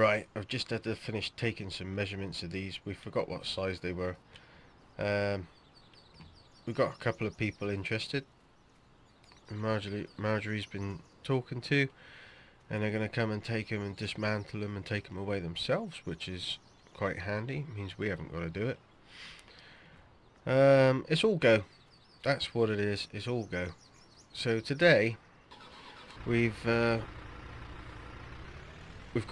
Right, I've just had to finish taking some measurements of these. We forgot what size they were. We've got a couple of people interested. Marjorie's been talking to, and they're going to come and take them and dismantle them and take them away themselves, which is quite handy. It means we haven't got to do it. It's all go. That's what it is. It's all go. So today we've got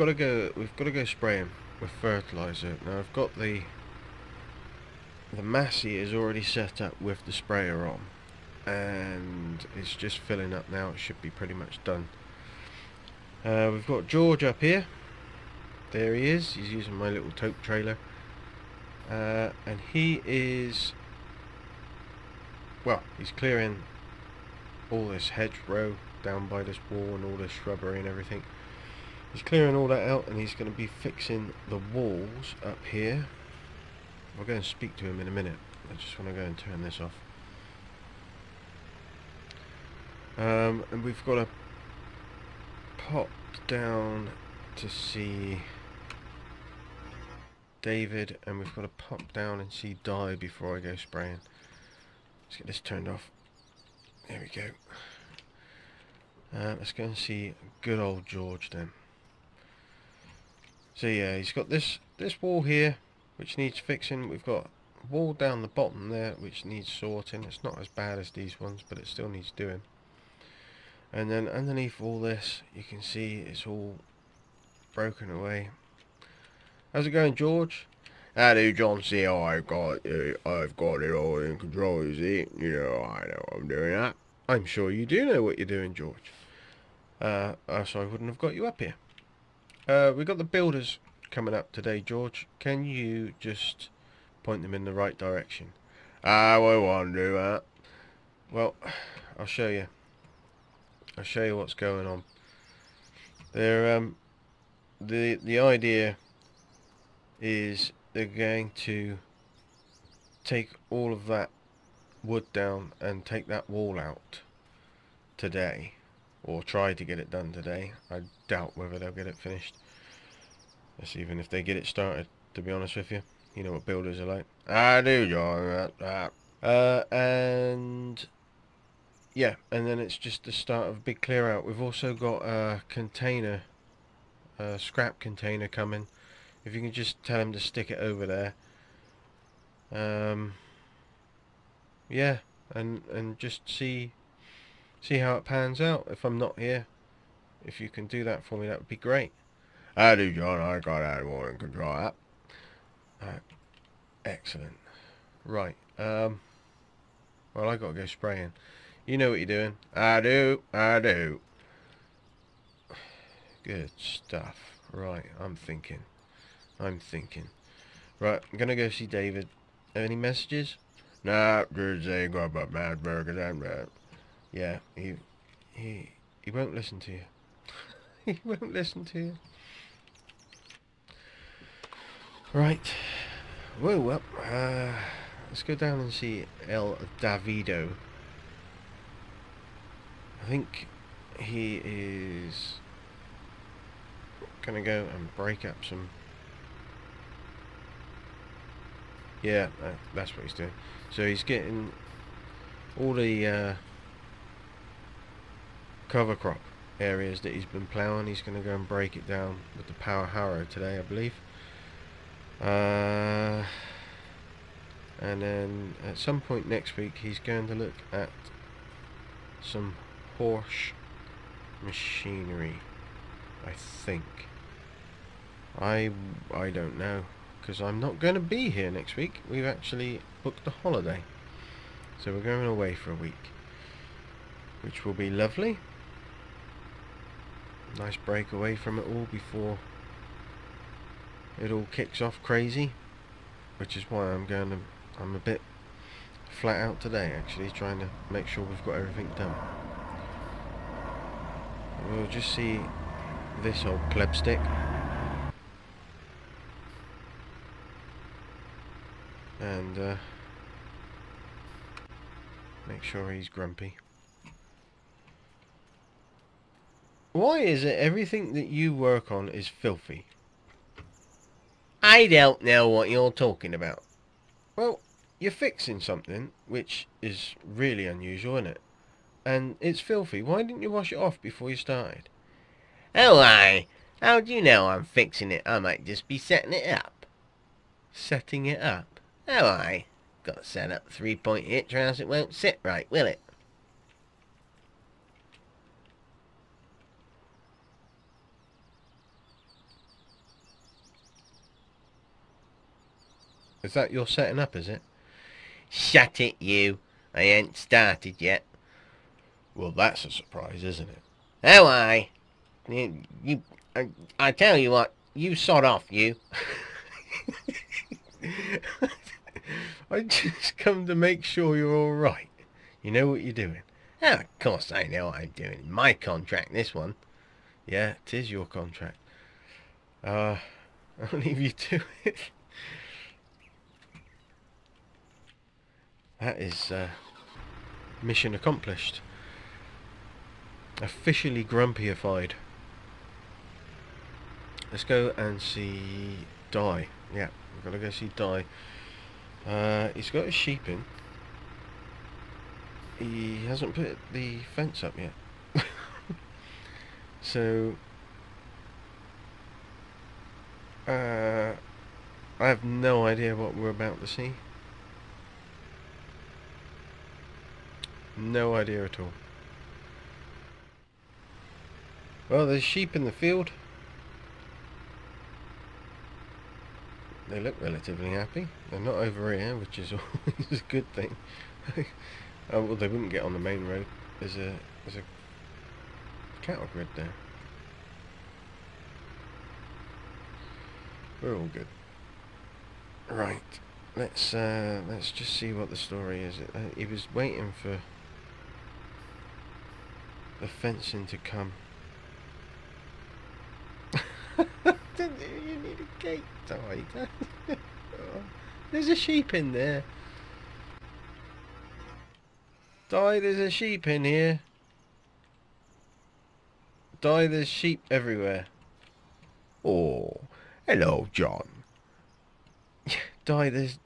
to go. We've got to go spray them with fertilizer. Now I've got the Massey is already set up with the sprayer on, and it's just filling up now. It should be pretty much done. We've got George up here. There he is. He's using my little tote trailer, and he is, well, he's clearing all this hedgerow down by this wall and all this shrubbery and everything. He's clearing all that out, and he's going to be fixing the walls up here. I'll go and speak to him in a minute. I just want to go and turn this off. And we've got to pop down to see David, and we've got to pop down and see Di before I go spraying. Let's get this turned off. There we go. Let's go and see good old George then. So yeah, he's got this wall here which needs fixing. We've got a wall down the bottom there which needs sorting. It's not as bad as these ones, but it still needs doing. And then underneath all this, you can see it's all broken away. How's it going, George? How do, John? See, I've got it all in control. You see, you know, I know what I'm doing. That I'm sure you do know what you're doing, George. So I wouldn't have got you up here. We've got the builders coming up today, George. Can you just point them in the right direction? I won't do that. Well, I'll show you. I'll show you what's going on. They're the idea is they're going to take all of that wood down and take that wall out today, or try to get it done today. I doubt whether they'll get it finished. That's even if they get it started, to be honest with you. You know what builders are like. I do, John. And yeah, and then it's just the start of a big clear out. We've also got a container, a scrap container coming. If you can just tell him to stick it over there. Yeah, and just see how it pans out. If I'm not here, if you can do that for me, that would be great. I do, John. I got out of water and control that. Excellent. Right. Well, I got to go spraying. You know what you're doing. I do. I do. Good stuff. Right. I'm thinking. I'm thinking. Right. I'm gonna go see David. Any messages? Nah, dude, ain't got but mad burgers and that. Yeah, he won't listen to you. He won't listen to you. Right. Whoa, well, let's go down and see El Davido. I think he is gonna go and break up some. Yeah, that's what he's doing. So he's getting all the cover crop areas that he's been ploughing. He's going to go and break it down with the power harrow today, I believe. And then at some point next week, he's going to look at some horse machinery, I think. I don't know, because I'm not going to be here next week. We've actually booked a holiday, so we're going away for a week, which will be lovely. Nice break away from it all before it all kicks off crazy, which is why I'm a bit flat out today, actually, trying to make sure we've got everything done. We'll just see this old plebstick. And make sure he's grumpy. Why is it everything that you work on is filthy? I don't know what you're talking about. Well, you're fixing something, which is really unusual, isn't it? And it's filthy. Why didn't you wash it off before you started? Oh, aye. How do you know I'm fixing it? I might just be setting it up. Setting it up? Oh, aye. Got to set up 3-point hitch or else it won't sit right, will it? Is that your setting up, is it? Shut it, you. I ain't started yet. Well, that's a surprise, isn't it? Oh, aye. I tell you what, you sod off, you. I just come to make sure you're all right. You know what you're doing. Oh, of course I know what I'm doing. My contract, this one. Yeah, it is your contract. I'll leave you to it. That is mission accomplished. Officially grumpyified. Let's go and see Di. Yeah, we've got to go see Di. He's got his sheep in. He hasn't put the fence up yet. So I have no idea what we're about to see. No idea at all. Well, there's sheep in the field. They look relatively happy. They're not over here, which is always a good thing. Oh, well, they wouldn't get on the main road. There's a cattle grid there. We're all good. Right. Let's just see what the story is. He was waiting for the fencing to come. Didn't you need a gate, Di? There's a sheep in there. Di, there's a sheep in here. Di, there's sheep everywhere. Oh, hello, John. Di, there's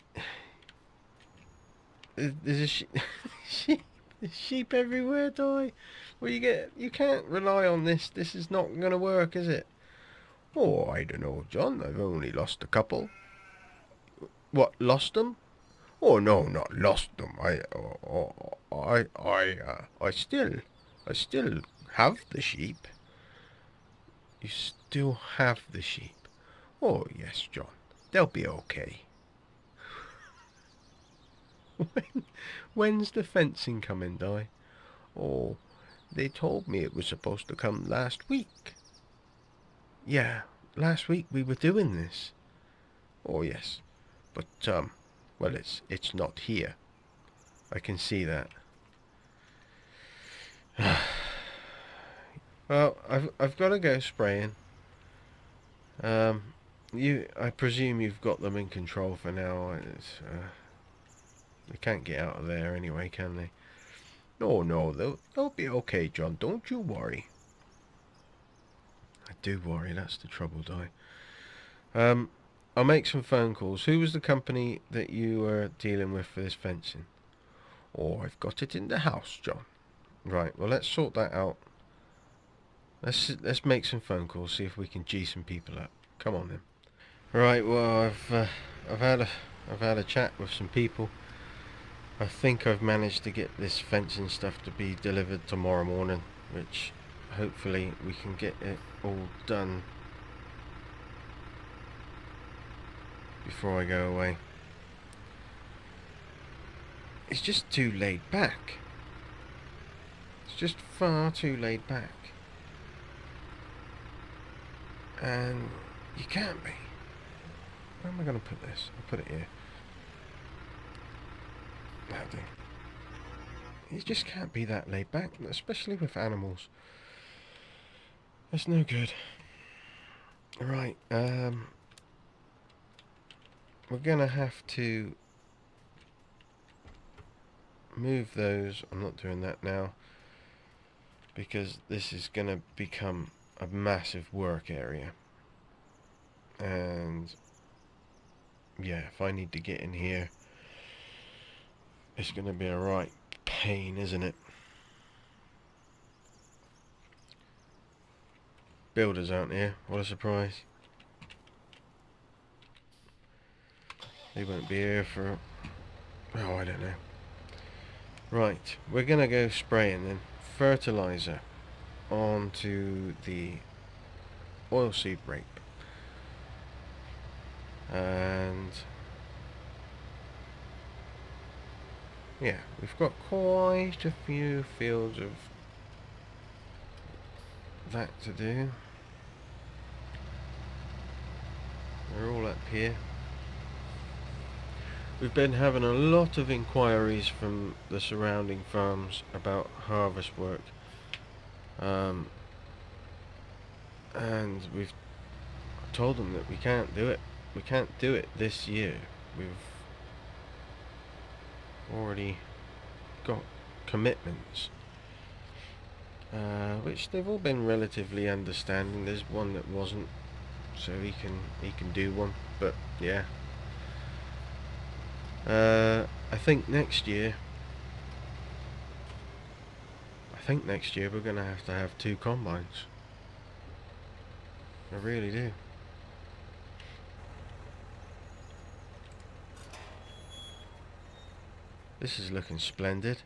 a sheep. There's sheep everywhere, Di. Well, you can't rely on this. This is not going to work, is it? Oh, I don't know, John. I've only lost a couple. What, lost them? Oh no, not lost them. I still have the sheep. You still have the sheep. Oh yes, John. They'll be okay. When's the fencing coming, Di? Oh, they told me it was supposed to come last week. Yeah, last week we were doing this. Oh yes, but well, it's not here. I can see that. Well, I've got to go spraying. I presume you've got them in control for now. They can't get out of there anyway, can they? No, no, they'll be okay, John. Don't you worry. I do worry. That's the trouble, Di. I'll make some phone calls. Who was the company that you were dealing with for this fencing? Oh, I've got it in the house, John. Right. Well, let's sort that out. Let's make some phone calls. See if we can G some people up. Come on then. Right. Well, I've had a chat with some people. I think I've managed to get this fencing stuff to be delivered tomorrow morning, which hopefully we can get it all done before I go away. It's just too laid back. It's just far too laid back. And you can't be. Where am I going to put this? I'll put it here. It just can't be that laid back, especially with animals. That's no good. Right, we're gonna have to move those. I'm not doing that now because this is gonna become a massive work area, and yeah, if I need to get in here, it's going to be a right pain, isn't it? Builders out here, what a surprise. They won't be here for, oh, I don't know. Right, we're going to go spraying then fertilizer onto the oilseed rape. And yeah, we've got quite a few fields of that to do. They're all up here. We've been having a lot of inquiries from the surrounding farms about harvest work, and we've told them that we can't do it. We can't do it this year. We've already got commitments, which they've all been relatively understanding. There's one that wasn't, so he can do one, but yeah. I think next year we're going to have 2 combines. I really do. This is looking splendid.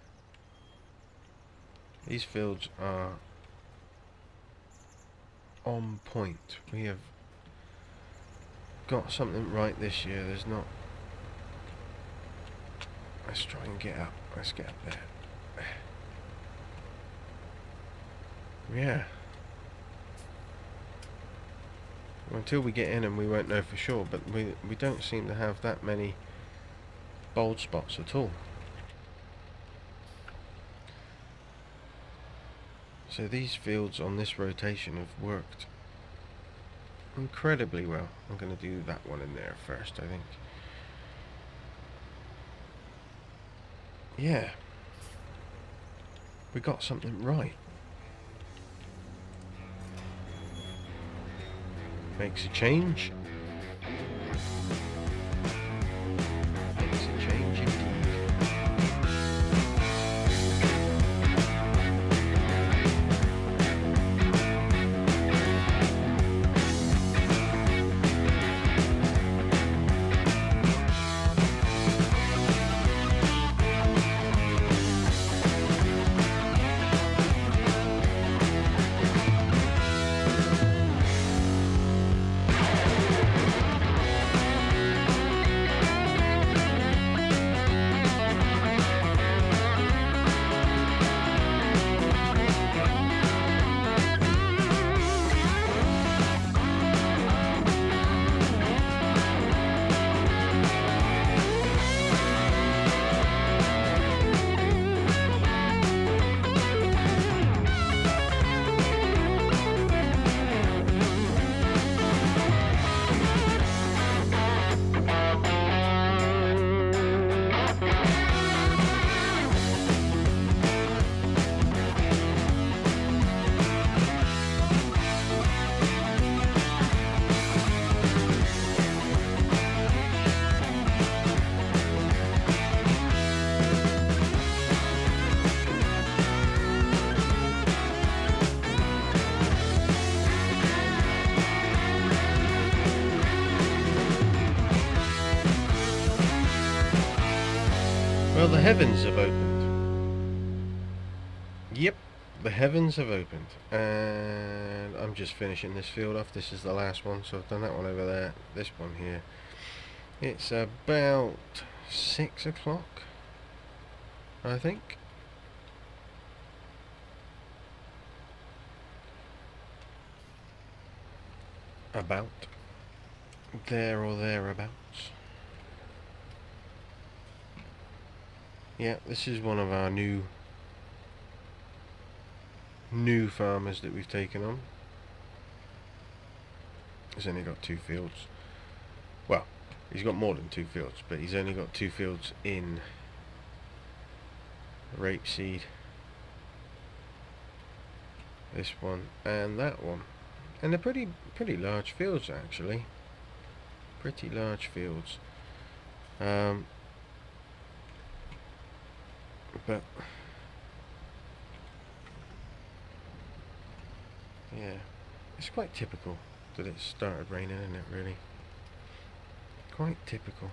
These fields are on point. We have got something right this year. There's not. Let's try and get up. Let's get up there. Yeah. Well, until we get in, and we won't know for sure, but we don't seem to have that many bald spots at all. So these fields on this rotation have worked incredibly well. I'm going to do that one in there first, I think. Yeah, we got something right. Makes a change. Makes a change indeed. The heavens have opened. Yep, the heavens have opened, and I'm just finishing this field off. This is the last one, so I've done that one over there. This one here. It's about 6 o'clock, I think. About there or thereabouts. Yeah, this is one of our new farmers that we've taken on. He's only got 2 fields. Well, he's got more than 2 fields, but he's only got 2 fields in rapeseed. This one and that one. And they're pretty large fields, actually. Pretty large fields. But yeah, it's quite typical that it started raining, isn't it, really? Quite typical.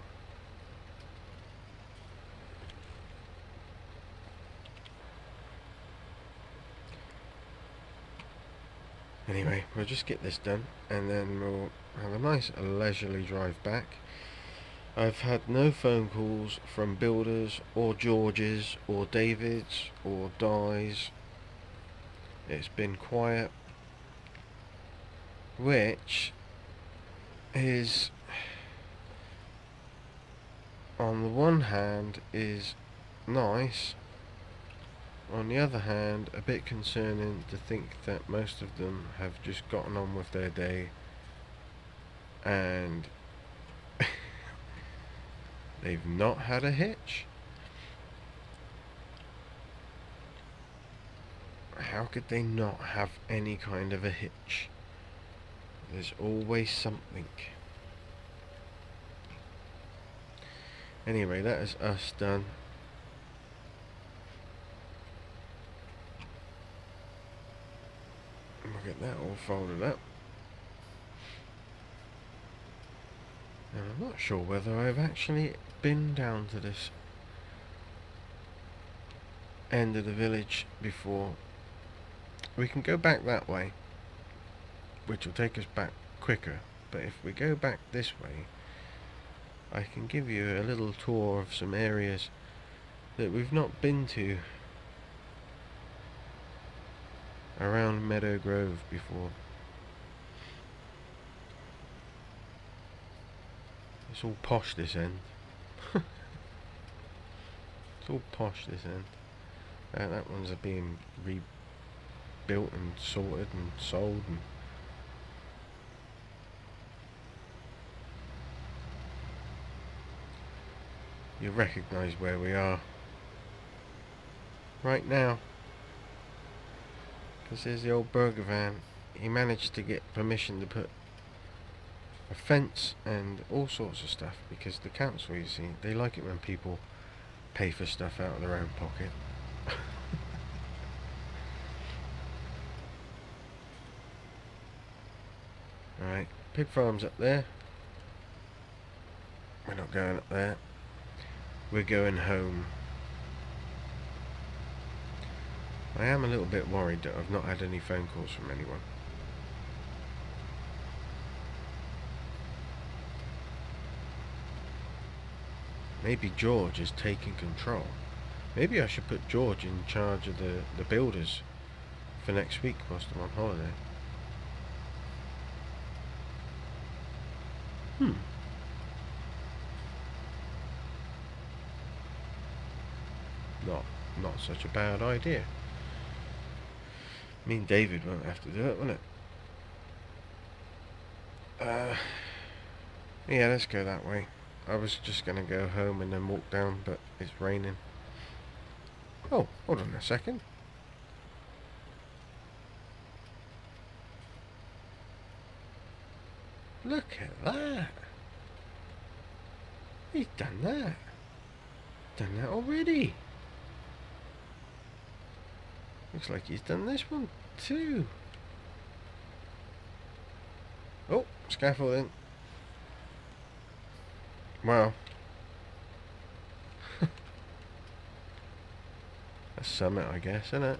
Anyway, we'll just get this done and then we'll have a nice leisurely drive back. I've had no phone calls from builders or Georges or Davids or Dyes. It's been quiet, which is on the one hand is nice, on the other hand a bit concerning to think that most of them have just gotten on with their day and they've not had a hitch. How could they not have any kind of a hitch? There's always something. Anyway, that is us done. We'll get that all folded up. And I'm not sure whether I've actually been down to this end of the village before. We can go back that way, which will take us back quicker, but if we go back this way, I can give you a little tour of some areas that we've not been to around Meadow Grove before. It's all posh this end. It's all posh this end. That one's being rebuilt and sorted and sold and you recognise where we are right now, because here's the old burger van. He managed to get permission to put a fence and all sorts of stuff, because the council, you see, they like it when people pay for stuff out of their own pocket. Alright, pig farm's up there. We're not going up there. We're going home. I am a little bit worried that I've not had any phone calls from anyone. Maybe George is taking control. Maybe I should put George in charge of the builders for next week whilst I'm on holiday. Not such a bad idea. Me and David won't have to do it, will it? Yeah, let's go that way. I was just going to go home and then walk down, but it's raining. Oh, hold on a second. Look at that. He's done that. Done that already. Looks like he's done this one too. Oh, scaffolding. Wow. A summit, I guess, isn't it?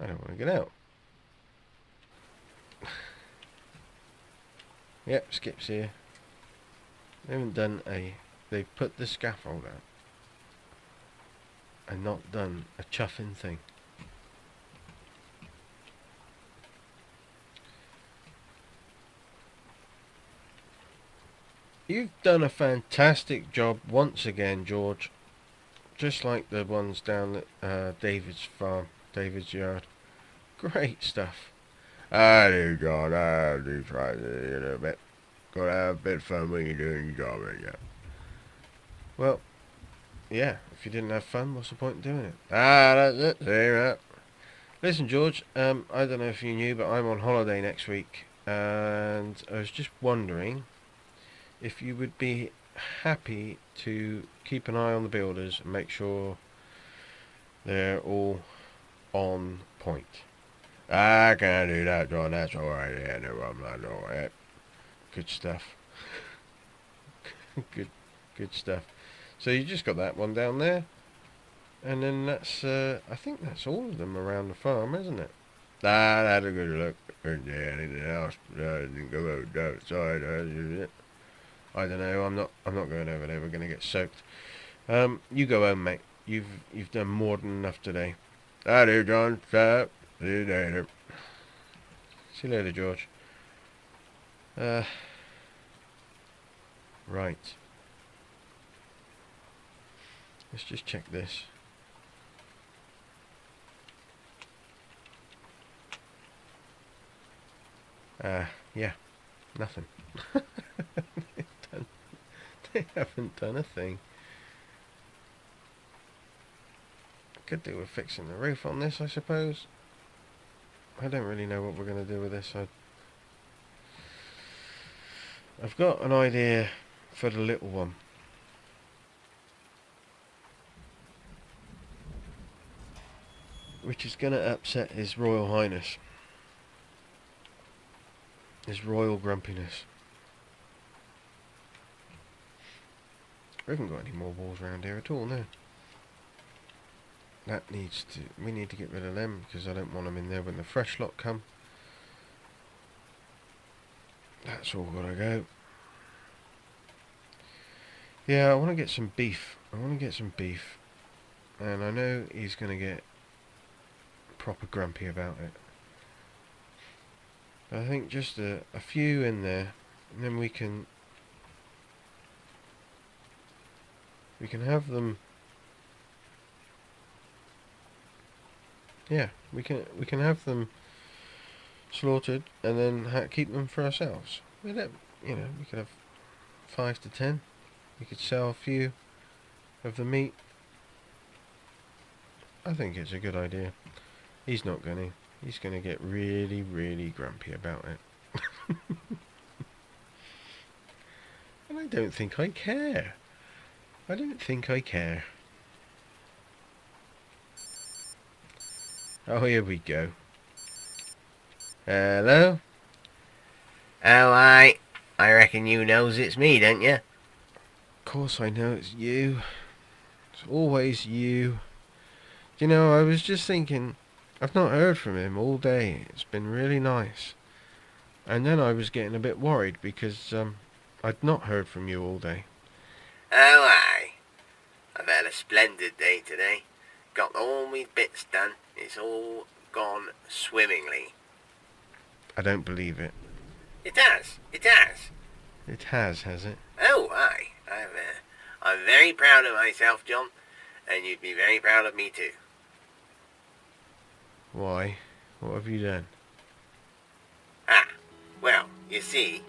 I don't want to get out. Yep, Skip's here. They haven't done a... They've put the scaffold out and not done a chuffing thing. You've done a fantastic job once again, George. Just like the ones down at David's farm, David's yard. Great stuff. I do try to a little bit. Gotta have a bit of fun when you're doing your job, ain't ya? Well, yeah, if you didn't have fun, what's the point in doing it? That's it. Listen, George, I don't know if you knew, but I'm on holiday next week. And I was just wondering if you would be happy to keep an eye on the builders and make sure they're all on point. I can't do that, John. That's alright. Yeah, no problem. That's alright. Good stuff. good stuff. So you just got that one down there, and then that's I think that's all of them around the farm, isn't it? That had a good look. Yeah, anything else? Didn't go outside. I don't know. I'm not going over there. We're going to get soaked. You go home, mate. You've done more than enough today. I do, John. See you later. See you later, George. Right. Let's just check this. Yeah. Nothing. They haven't done a thing. Could do with fixing the roof on this, I suppose. I don't really know what we're going to do with this. I've got an idea for the little one. Which is going to upset His Royal Highness. His Royal Grumpiness. We haven't got any more walls around here at all, no. That needs to... we need to get rid of them, because I don't want them in there when the fresh lot come. That's all gotta go. Yeah, I want to get some beef. And I know he's going to get proper grumpy about it. I think just a few in there, and then we can have them. Yeah, we can have them slaughtered and then keep them for ourselves. We don't, you know, we could have 5 to 10. We could sell a few of the meat. I think it's a good idea. He's not gonna. He's going to get really, really grumpy about it. And I don't think I care. Oh, here we go. Hello? Oh, I reckon you knows it's me, don't you? Of course I know it's you. It's always you. You know, I was just thinking... I've not heard from him all day. It's been really nice. And then I was getting a bit worried because I'd not heard from you all day. Oh, aye. I've had a splendid day today. Got all my bits done. It's all gone swimmingly. I don't believe it. It has. It has it? Oh, aye. I'm very proud of myself, John. And you'd be very proud of me too. Why? What have you done? Ah, well, you see,